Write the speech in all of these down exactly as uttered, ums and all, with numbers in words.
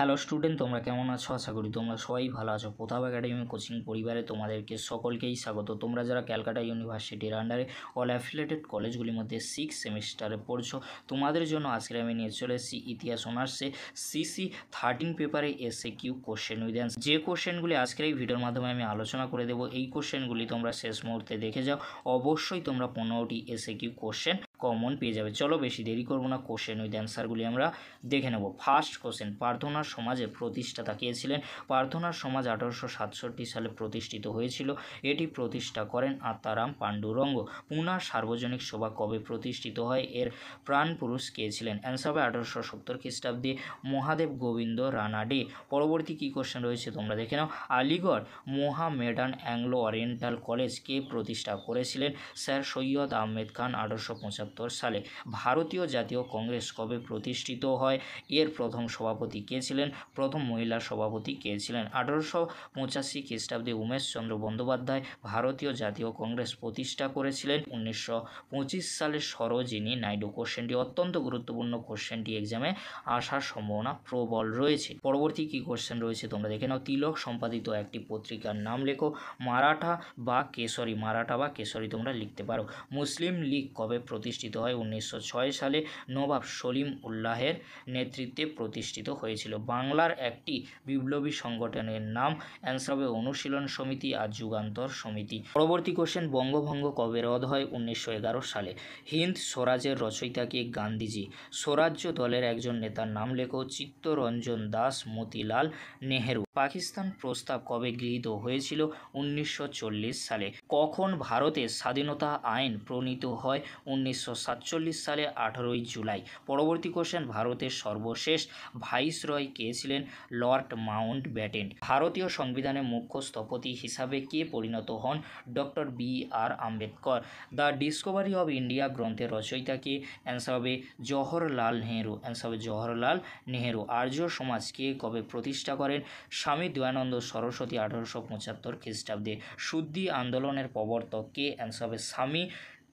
Hello student, তোমরা কেমন আছো? আশা করি তোমরা সবাই ভালো আছো। পোথাবা একাডেমি কোচিং পরিবারে তোমাদেরকে সকলকেই স্বাগত। তোমরা যারা ক্যালকাটা ইউনিভার্সিটির আন্ডারে অল অ্যাফিলেটেড কলেজগুলির মধ্যে সিক্স সেমিস্টারে পড়ছো, তোমাদের জন্য আজকে আমি নিয়ে চলে এসেছি ইতিহাস অনার্সে সিসি থার্টিন পেপারে এসে কিউ কোশ্চেন উইথ অ্যান্সার, যে কোশ্চেনগুলি আজকের এই ভিডিওর মাধ্যমে আমি আলোচনা করে দেবো। এই কোশ্চেনগুলি তোমরা শেষ মুহূর্তে দেখে যাও, অবশ্যই তোমরা পনেরোটি এসে কিউ কোশ্চেন কমন পেয়ে যাবে। চলো বেশি দেরি করবো না, কোশ্চেন উইথ অ্যান্সারগুলি আমরা দেখে নেব। ফার্স্ট কোশ্চেন, প্রার্থনা সমাজের প্রতিষ্ঠাতা কে ছিলেন? প্রার্থনা সমাজ আঠারোশো সাতষট্টি সালে প্রতিষ্ঠিত হয়েছিল। এটি প্রতিষ্ঠা করেন আত্মারাম পাণ্ডুরঙ্গ। পুনা সার্বজনিক সভা কবে প্রতিষ্ঠিত হয়? এর প্রাণ পুরুষ কে ছিলেন? অ্যান্সার হবে আঠারোশো সত্তর খ্রিস্টাব্দে মহাদেব গোবিন্দ রানাডে। পরবর্তী কী কোশ্চেন রয়েছে তোমরা দেখে নাও। আলিগড় মুহাম্মাদান অ্যাংলো অরিয়েন্টাল কলেজ কে প্রতিষ্ঠা করেছিলেন? স্যার সৈয়দ আহমেদ খান আঠারোশো পঁচাত্তর সালে। ভারতীয় জাতীয় কংগ্রেস কবে প্রতিষ্ঠিত হয়? এর প্রথম সভাপতি কে ছিলেন? প্রথম মহিলা সভাপতি কে ছিলেন? আঠারোশো পঁচাশি খ্রিস্টাব্দে উমেশ চন্দ্র বন্দ্যোপাধ্যায় ভারতীয় জাতীয় কংগ্রেস প্রতিষ্ঠা করেছিলেন। উনিশশো পঁচিশ সালে সরোজিনী নাইডু। কোশ্চেনটি অত্যন্ত গুরুত্বপূর্ণ, কোশ্চেনটি এক্সামে আসার সম্ভাবনা প্রবল রয়েছে। পরবর্তী কী কোশ্চেন রয়েছে তোমরা দেখে নাও। তিলক সম্পাদিত একটি পত্রিকার নাম লেখো। মারাঠা বা কেশরী, মারাঠা বা কেশরী তোমরা লিখতে পারো। মুসলিম লীগ কবে প্রতিষ্ঠা হয়? উনিশশো ছয় সালে নবাব সলিম উল্লাহের নেতৃত্বে প্রতিষ্ঠিত হয়েছিল। বাংলার একটি বিপ্লবী সংগঠনের নাম? অ্যান্সার হবে অনুশীলন সমিতি আর যুগান্তর সমিতি। পরবর্তী কোশ্চেন, বঙ্গভঙ্গ কবে রদ হয়? উনিশশো এগারো সালে। হিন্দ স্বরাজের রচয়িতাকে গান্ধীজি। স্বরাজ্য দলের একজন নেতার নাম লেখো। চিত্তরঞ্জন দাস, মতিলাল নেহেরু। পাকিস্তান প্রস্তাব কবে গৃহীত হয়েছিল? উনিশশো চল্লিশ সালে। কখন ভারতের স্বাধীনতা আইন প্রণীত হয়? উনিশশো সাতচল্লিশ সালে আঠারোই জুলাই। পরবর্তী কোশ্চেন, ভারতের সর্বশেষ ভাইসরয় কে ছিলেন? Lord Mountbatten. ভারতীয় সংবিধানের মুখ্য স্থপতি হিসাবে কে পরিণত হন? Doctor B R Ambedkar. The Discovery of India গ্রন্থের রচয়িতা কে? অ্যান্সার হবে জওহরলাল নেহেরু। অ্যান্সার হবে জওহরলাল নেহেরু। আর্য সমাজ কে কবে প্রতিষ্ঠা করেন? স্বামী দয়ানন্দ সরস্বতী আঠারোশো পঁচাত্তর খ্রিস্টাব্দে। শুদ্ধি আন্দোলনের প্রবর্তক কে? অ্যান্সার হবে স্বামী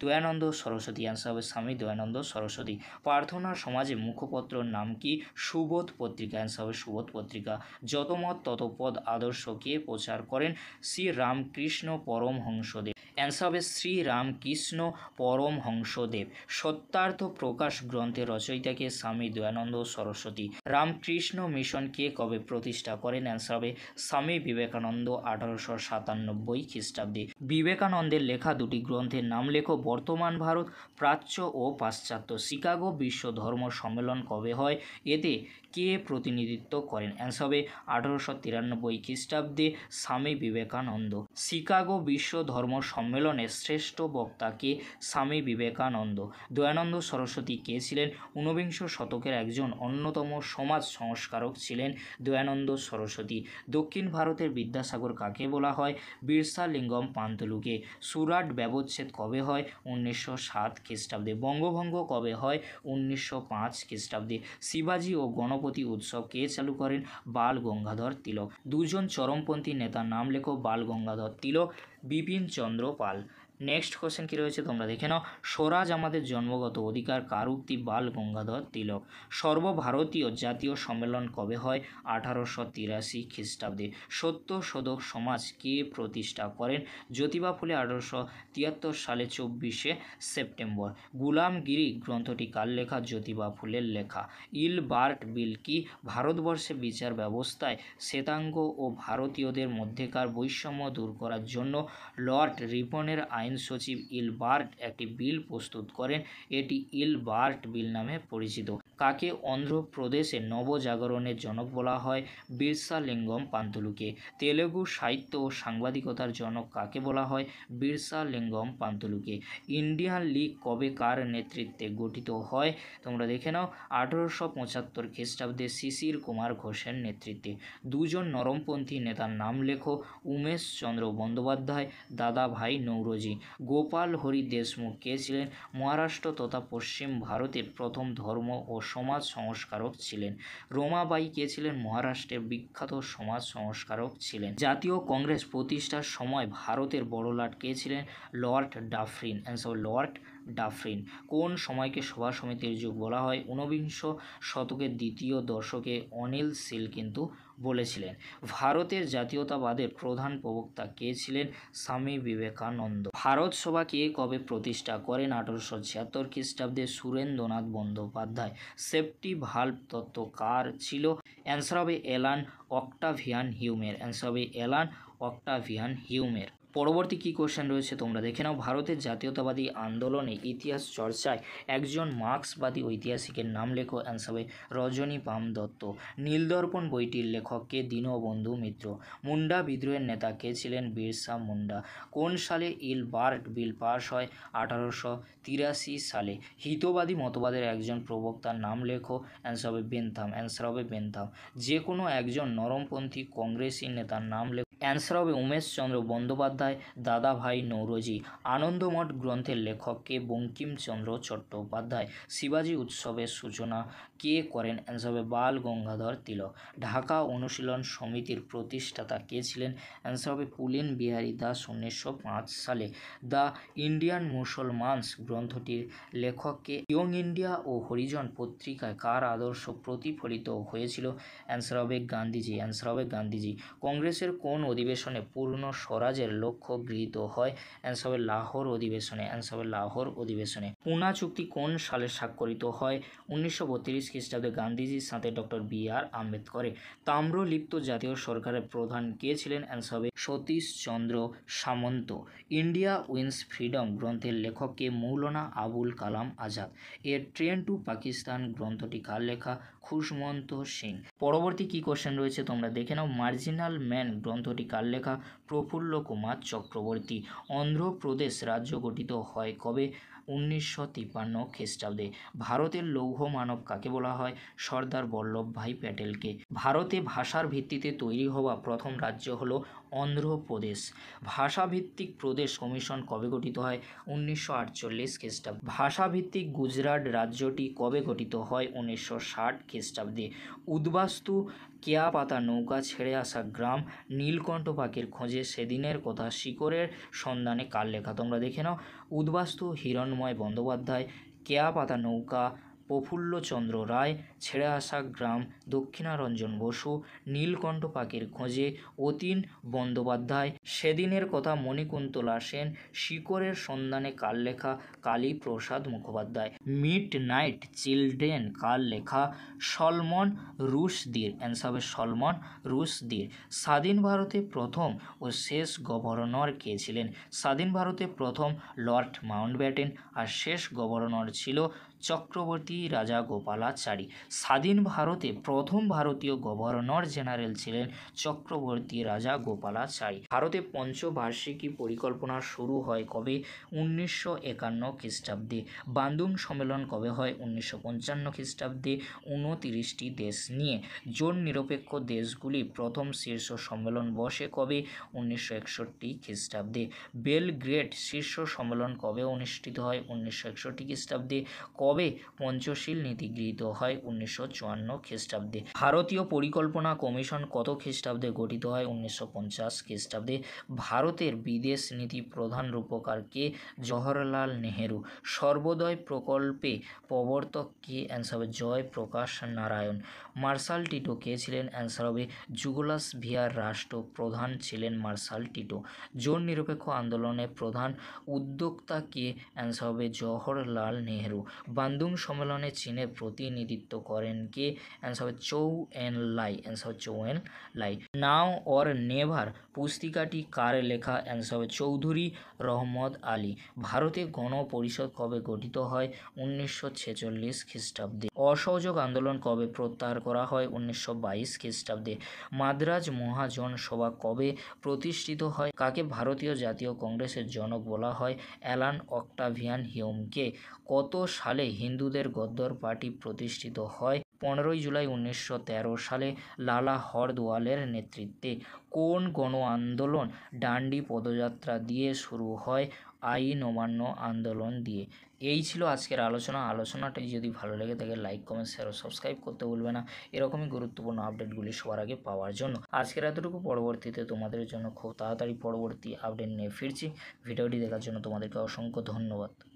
দয়ানন্দ সরস্বতী। অ্যান্সার হবে স্বামী দয়ানন্দ সরস্বতী। প্রার্থনা সমাজে মুখপত্র নাম কি? সুবোধ পত্রিকা। অ্যান্সার হবে সুবোধ পত্রিকা। যতমত ততপদ আদর্শকে প্রচার করেন? শ্রী রামকৃষ্ণ পরমহংসদেব। অ্যান্সার হবে শ্রী রামকৃষ্ণ পরমহংসদেব। সত্যার্থ প্রকাশ গ্রন্থের রচয়িতাকে? স্বামী দয়ানন্দ সরস্বতী। রামকৃষ্ণ মিশন কে কবে প্রতিষ্ঠা করেন? অ্যান্সার হবে স্বামী বিবেকানন্দ আঠারোশো সাতানব্বই খ্রিস্টাব্দে। বিবেকানন্দের লেখা দুটি গ্রন্থের নাম লেখো। বর্তমান ভারত, প্রাচ্য ও পাশ্চাত্য। শিকাগো বিশ্ব ধর্ম সম্মেলন কবে হয়? এতে কে প্রতিনিধিত্ব করেন? অ্যান্সার হবে আঠারোশো তিরানব্বই খ্রিস্টাব্দে স্বামী বিবেকানন্দ। শিকাগো বিশ্ব ধর্ম সম্মেলনে শ্রেষ্ঠ বক্তা কে? স্বামী বিবেকানন্দ। দয়ানন্দ সরস্বতী কে ছিলেন? ঊনবিংশ শতকের একজন অন্যতম সমাজ সংস্কারক ছিলেন দয়ানন্দ সরস্বতী। দক্ষিণ ভারতের বিদ্যাসাগর কাকে বলা হয়? বীরসালিঙ্গম পান্তুলুকে। সুরাট ব্যবচ্ছেদ কবে হয়? উনিশশো সাত খ্রিস্টাব্দে। বঙ্গভঙ্গ কবে হয়? উনিশশো পাঁচ খ্রিস্টাব্দে। শিবাজি ও গণপতি উৎসব কে চালু করেন? বাল গঙ্গাধর তিলক। দুজন চরমপন্থী নেতার নাম লেখো। বাল গঙ্গাধর তিলক, বিপিন চন্দ্র পাল। নেক্সট কোশ্চেন কী রয়েছে তোমরা দেখে নাও। স্বরাজ আমাদের জন্মগত অধিকার, কার উক্তি? বাল গঙ্গাধর তিলক। সর্বভারতীয় জাতীয় সম্মেলন কবে হয়? আঠারোশো তিরাশি খ্রিস্টাব্দে। সত্যশোধক সমাজ কে প্রতিষ্ঠা করেন? জ্যোতিবা ফুলে আঠারোশো তিয়াত্তর সালে চব্বিশে সেপ্টেম্বর। গুলামগিরি গ্রন্থটি কার লেখা? জ্যোতিবা ফুলের লেখা। ইলবার্ট বিল কি? ভারতবর্ষে বিচার ব্যবস্থায় শ্বেতাঙ্গ ও ভারতীয়দের মধ্যেকার বৈষম্য দূর করার জন্য লর্ড রিপনের আইন আইন সচিব ইলবার্ট একটি বিল প্রস্তুত করেন। এটি ইলবার্ট বিল নামে পরিচিত। কাকে অন্ধ্রপ্রদেশে নবজাগরণের জনক বলা হয়? বীরসালিঙ্গম পান্তুলুকে। তেলেগু সাহিত্য ও সাংবাদিকতার জনক কাকে বলা হয়? বীরসালিঙ্গম পান্তুলুকে। ইন্ডিয়ান লীগ কবে কার নেতৃত্বে গঠিত হয়? তোমরা দেখে নাও। আঠারোশো পঁচাত্তর খ্রিস্টাব্দে শিশির কুমার ঘোষের নেতৃত্বে। দুজন নরমপন্থী নেতার নাম লেখো। উমেশ চন্দ্র বন্দ্যোপাধ্যায়, দাদাভাই নৌরোজি। গোপাল হরি দেশমুখ কে ছিলেন? মহারাষ্ট্র তথা পশ্চিম ভারতের প্রথম ধর্ম ও সমাজ সংস্কারক ছিলেন। রমাবাই কে ছিলেন? মহারাষ্ট্রের বিখ্যাত সমাজ সংস্কারক ছিলেন। জাতীয় কংগ্রেস প্রতিষ্ঠার সময় ভারতের বড়লাট কে ছিলেন? Lord Dufferin. Answer lord Dufferin. কোন সময়কে সভা সমিতির যুগ বলা হয়? ঊনবিংশ শতকের দ্বিতীয় দশকে অনিল সিল কিন্তু বলেছিলেন। ভারতের জাতীয়তাবাদের প্রধান প্রবক্তা কে ছিলেন? স্বামী বিবেকানন্দ। ভারত সভা কে কবে প্রতিষ্ঠা করেন? আঠারোশো ছিয়াত্তর খ্রিস্টাব্দে সুরেন্দ্রনাথ বন্দ্যোপাধ্যায়। সেফটি ভাল্ভ তত্ত্ব কার ছিল? অ্যান্সার হবে অ্যালান অক্টাভিয়ান হিউমের। অ্যান্সার হবে অ্যালান অক্টাভিয়ান হিউমের। পরবর্তী কী কোশ্চেন রয়েছে তোমরা দেখে নাও। ভারতের জাতীয়তাবাদী আন্দোলনে ইতিহাস চর্চায় একজন মার্ক্সবাদী ঐতিহাসিকের নাম লেখো। অ্যান্সার হবে রজনী পাম দত্ত। নীলদর্পণ বইটির লেখক কে? দীনবন্ধু মিত্র। মুন্ডা বিদ্রোহের নেতা কে ছিলেন? বিরসা মুন্ডা। কোন সালে ইলবার্ট বিল পাস হয়? আঠারোশো তিরাশি সালে। হিতবাদী মতবাদের একজন প্রবক্তার নাম লেখো। অ্যান্সার হবে বেন্থাম। অ্যান্সার হবে বেন্থাম। যে কোনো একজন নরমপন্থী কংগ্রেসী নেতার নাম লেখো। অ্যান্সার হবে উমেশ চন্দ্র বন্দ্যোপাধ্যায়, দাদাভাই নৌরোজি। আনন্দমঠ গ্রন্থের লেখককে? বঙ্কিমচন্দ্র চট্টোপাধ্যায়। শিবাজি উৎসবের সূচনা কে করেন? অ্যান্সার হবে বাল গঙ্গাধর তিলক। ঢাকা অনুশীলন সমিতির প্রতিষ্ঠাতা কে ছিলেন? অ্যান্সার হবে পুলিন বিহারী দাস, উনিশশো পাঁচ সালে। দ্য ইন্ডিয়ান মুসলমানস গ্রন্থটির লেখককে? ইয়ং ইন্ডিয়া ও হরিজন পত্রিকায় কার আদর্শ প্রতিফলিত হয়েছিল? অ্যান্সার হবে গান্ধীজি। অ্যান্সার হবে গান্ধীজি। কংগ্রেসের কোন অধিবেশনে পূর্ণ স্বরাজের লক্ষ্য গৃহীত হয়? অ্যান্সার হবে লাহোর অধিবেশনে। অ্যান্সার হবে লাহোর অধিবেশনে। পুনা চুক্তি কোন সালে স্বাক্ষরিত হয়? উনিশশো বত্রিশ খ্রিস্টাব্দে গান্ধীজির সাথে ডক্টর বি আর আম্বেদকরের। তাম্রলিপ্ত জাতীয় সরকারের প্রধান কে ছিলেন? অ্যান্সার হবে Satish Chandra Samanta. India wins freedom গ্রন্থের লেখককে? মৌলানা আবুল কালাম আজাদ। এর ট্রেন টু পাকিস্তান গ্রন্থটি কার লেখা? খুশমন্ত সিং। পরবর্তী কি কোশ্চেন রয়েছে তোমরা দেখে নাও। মার্জিনাল ম্যান গ্রন্থটি কার লেখা? প্রফুল্ল কুমার চক্রবর্তী। অন্ধ্রপ্রদেশ রাজ্য গঠিত হয় কবে? উনিশশো তিপ্পান্ন খ্রিস্টাব্দে। ভারতের লৌহ মানব কাকে বলা হয়? সর্দার বল্লভভাই প্যাটেলকে। ভারতে ভাষার ভিত্তিতে তৈরি হওয়া প্রথম রাজ্য হল অন্ধ্রপ্রদেশ। ভাষাভিত্তিক প্রদেশ কমিশন কবে গঠিত হয়? উনিশশো আটচল্লিশ খ্রিস্টাব্দে। ভাষাভিত্তিক গুজরাট রাজ্যটি কবে গঠিত হয়? উনিশশো ষাট খ্রিস্টাব্দে। উদ্বাস্তু কেয়া পাতা নৌকা ছেড়ে আসা গ্রাম নীলকণ্ঠ পাখির খোঁজে সেদিনের কথা শিকড়ের সন্ধানে কার লেখা? তোমরা দেখে নাও। উদ্বাস্তু হিরণময় বন্দ্যোপাধ্যায়। কেয়া পাতা নৌকা প্রফুল্লচন্দ্র রায়। ছেড়ে আসা গ্রাম দক্ষিণারঞ্জন বসু। নীলকণ্ঠ পাখির খোঁজে অতীন বন্দ্যোপাধ্যায়। সেদিনের কথা মণিকুন্তলা সেন। শিকড়ের সন্ধানে কার লেখা? Kaliprasad Mukhopadhyay. Midnight children কার লেখা? সলমন রুশদির। অ্যান্সার হবে সলমন রুশদির। স্বাধীন ভারতে প্রথম ও শেষ গভর্নর কে ছিলেন? স্বাধীন ভারতে প্রথম লর্ড মাউন্টব্যাটেন আর শেষ গভর্নর ছিল চক্রবর্তী রাজা গোপালাচারী। স্বাধীন ভারতে প্রথম ভারতীয় গভর্নর জেনারেল ছিলেন চক্রবর্তী রাজা গোপালাচারী। ভারতে পঞ্চবার্ষিকী পরিকল্পনা শুরু হয় কবে? উনিশশো একান্ন খ্রিস্টাব্দে। বান্দুং সম্মেলন কবে হয়? উনিশশো পঞ্চান্ন খ্রিস্টাব্দে। উনতিরিশটি দেশ নিয়ে জোট নিরপেক্ষ দেশগুলি প্রথম শীর্ষ সম্মেলন বসে কবে? উনিশশো একষট্টি খ্রিস্টাব্দে। বেলগ্রেড শীর্ষ সম্মেলন কবে অনুষ্ঠিত হয়? উনিশশো একষট্টি খ্রিস্টাব্দে। কবে পঞ্চশীল নীতি গৃহীত হয়? উনিশশো চুয়ান্ন খ্রিস্টাব্দে। ভারতীয় পরিকল্পনা কমিশন কত খ্রিস্টাব্দে গঠিত হয়? উনিশশো পঞ্চাশ খ্রিস্টাব্দে। ভারতের বিদেশ নীতি প্রধান রূপকার কে? জওহরলাল নেহেরু। সর্বোদয় প্রকল্পে প্রবর্তক কে? অ্যান্সার হবে জয় প্রকাশ নারায়ণ। মার্শাল টিটো কে ছিলেন? অ্যান্সার হবে যুগোস্লাভিয়ার রাষ্ট্রপ্রধান ছিলেন মার্শাল টিটো। জোট নিরপেক্ষ আন্দোলনে প্রধান উদ্যোক্তা কে? অ্যান্সার হবে জওহরলাল নেহেরু। বান্দুং সম্মেলনে চীনের প্রতিনিধিত্ব করেন কে? অ্যান্সার হবে চৌ এন লাই। অ্যান্সার হবে Chou En Lai. Now or never পুস্তিকাটি কার লেখা? অ্যান্সার হবে চৌধুরী রহমত আলী। ভারতে গণপরিষদ কবে গঠিত হয়? উনিশশো ছেচল্লিশ খ্রিস্টাব্দে। অসহযোগ আন্দোলন কবে প্রত্যাহার করা হয়? উনিশশো বাইশ খ্রিস্টাব্দে। মাদ্রাজ মহাজন সভা কবে প্রতিষ্ঠিত হয়? কাকে ভারতীয় জাতীয় কংগ্রেসের জনক বলা হয়? অ্যালান অক্টাভিয়ান হিউমকে। কত সালে হিন্দুদের গদ্দর পার্টি প্রতিষ্ঠিত হয়? পনেরোই জুলাই উনিশশো তেরো সালে লালা হরদোয়ালের নেতৃত্বে। কোন গণ আন্দোলন ডান্ডি পদযাত্রা দিয়ে শুরু হয়? আইন অমান্য আন্দোলন দিয়ে। এই ছিল আজকের আলোচনা। আলোচনাটি যদি ভালো লেগে থাকে লাইক, কমেন্ট, শেয়ার ও সাবস্ক্রাইব করতে ভুলবে না, এরকমই গুরুত্বপূর্ণ আপডেটগুলি সবার আগে পাওয়ার জন্য। আজকের এতটুকু। পরবর্তীতে তোমাদের জন্য খুব তাড়াতাড়ি পরবর্তী আপডেট নিয়ে ফিরছি। ভিডিওটি দেখার জন্য তোমাদেরকে অসংখ্য ধন্যবাদ।